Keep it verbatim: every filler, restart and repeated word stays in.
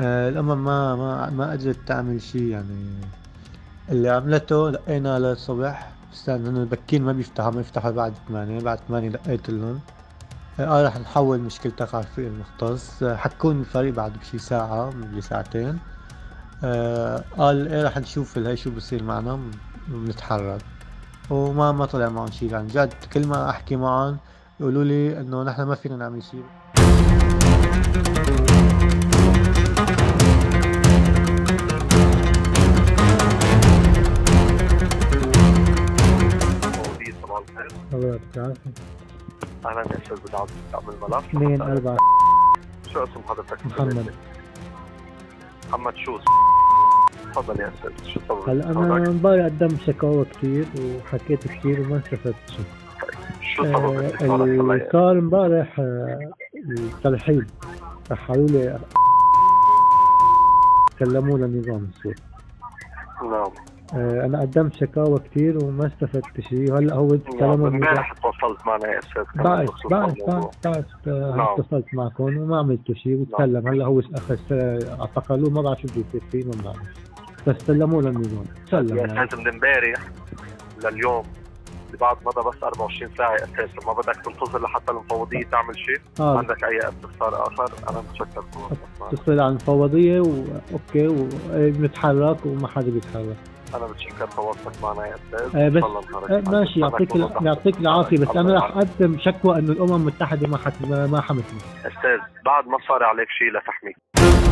آه، الأمم ما ما ما قدرت تعمل شيء، يعني اللي عملته لقينا للصبح، بس لأنه البكين ما بيفتحوا، ما يفتحوا بعد ثمانية، بعد ثمانية لقيت لهم آه رح نحول مشكلتك على الفريق المختص، آه، حكون الفريق بعد بشي ساعة من ساعتين، آه، قال ايه رح نشوف هاي شو بصير معنا ونتحرك، وما ما طلع معهم شي. يعني جد كل ما احكي معهم يقولوا لي انه نحن ما فينا نعمل شي. الله يعطيك العافية. أهلا يا أستاذ بدعم من الملف اثنين أربعة. شو اسم حضرتك؟ محمد. محمد شو؟ تفضل يا أستاذ، شو تفضل. هلا أنا امبارح قدمت شكاوى كثير وحكيت كثير وما استفدت شيء. شو صار؟ آه اللي صار امبارح الترحيب، رحلوا لي سلموا لنظام السوق. نعم. أنا قدمت شكاوى كثير وما استفدت شيء، وهلا هو كلامه امبارح تواصلت معنا يا أستاذ. بعد بعد بعد اتصلت معكم وما عملتوا شيء وتكلم، هلا هو أخذ اعتقلوه، ما بعرف شو بده يصير فيه، ما بعرف، بس سلموه للنظام. سلم يا أستاذ من امبارح لليوم بعد مضى بس أربعة وعشرين ساعة يا أستاذ، ما بدك تنتظر لحتى المفوضية تعمل شيء؟ آه. عندك أي استفسار آخر؟ أنا متشكر. اتصل على المفوضية وأوكي وبنتحرك وما حدا بيتحرك. أنا بتشكر تواصلك معنا يا أستاذ. آه بس آه ماشي، يعطيك يعطيك العافية، بس أنا رح أقدم شكوى إنه الأمم المتحدة ما حت ما حمتني. أستاذ بعد ما صار عليك شيء لتحميك.